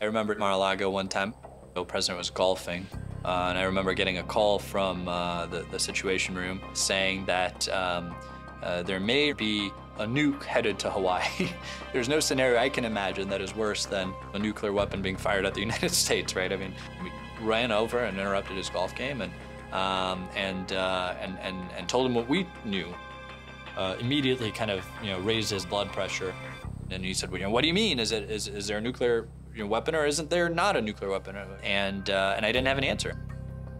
I remember at Mar-a-Lago one time, the president was golfing, and I remember getting a call from the Situation Room saying that there may be a nuke headed to Hawaii. There's no scenario I can imagine that is worse than a nuclear weapon being fired at the United States, right? I mean, we ran over and interrupted his golf game and told him what we knew. Immediately kind of, you know, raised his blood pressure, and he said, well, you know, what do you mean? Is there a nuclear weapon, or isn't there not a nuclear weapon? And I didn't have an answer.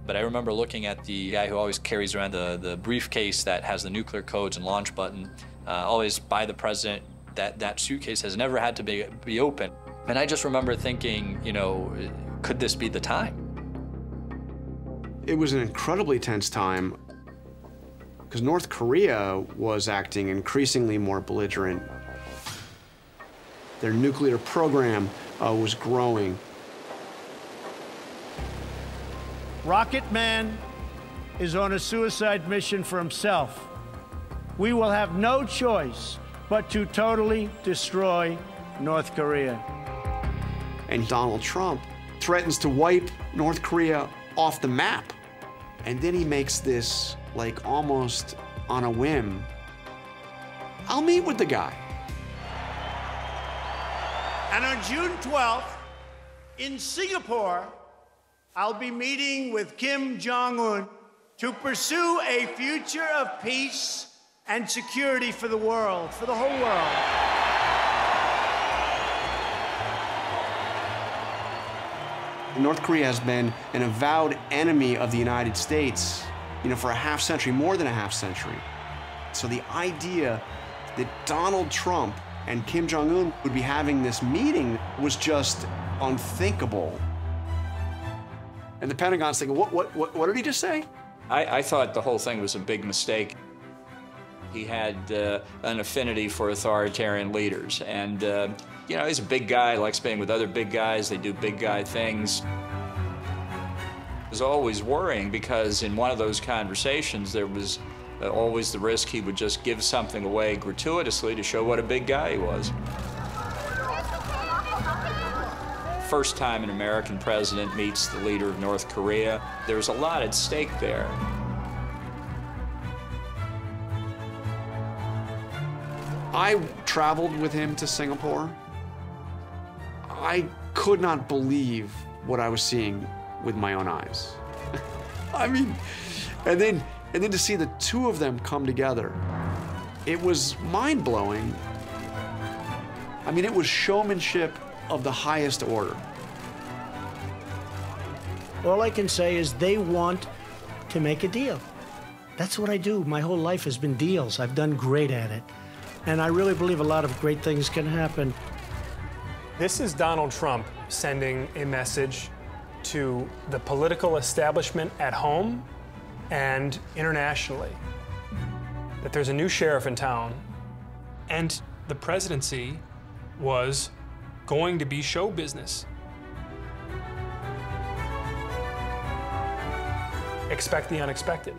But I remember looking at the guy who always carries around the briefcase that has the nuclear codes and launch button, always by the president, that suitcase has never had to be open. And I just remember thinking, you know, could this be the time? It was an incredibly tense time, because North Korea was acting increasingly more belligerent. Their nuclear program was growing. Rocket Man is on a suicide mission for himself. We will have no choice but to totally destroy North Korea. And Donald Trump threatens to wipe North Korea off the map. And then he makes this, like, almost on a whim, I'll meet with the guy. And on June 12th, in Singapore, I'll be meeting with Kim Jong-un to pursue a future of peace and security for the world, for the whole world. North Korea has been an avowed enemy of the United States, you know, for a half century, more than a half century. So the idea that Donald Trump and Kim Jong-un would be having this meeting was just unthinkable. And the Pentagon's thinking, what did he just say? I thought the whole thing was a big mistake. He had an affinity for authoritarian leaders, and you know, he's a big guy, likes being with other big guys, they do big guy things. It was always worrying because in one of those conversations there was always the risk he would just give something away gratuitously to show what a big guy he was. First time an American president meets the leader of North Korea, there's a lot at stake there. I traveled with him to Singapore. I could not believe what I was seeing with my own eyes. I mean, and then to see the two of them come together, it was mind-blowing. I mean, it was showmanship of the highest order. All I can say is they want to make a deal. That's what I do. My whole life has been deals. I've done great at it. And I really believe a lot of great things can happen. This is Donald Trump sending a message to the political establishment at home and internationally that there's a new sheriff in town, and the presidency was going to be show business. Expect the unexpected.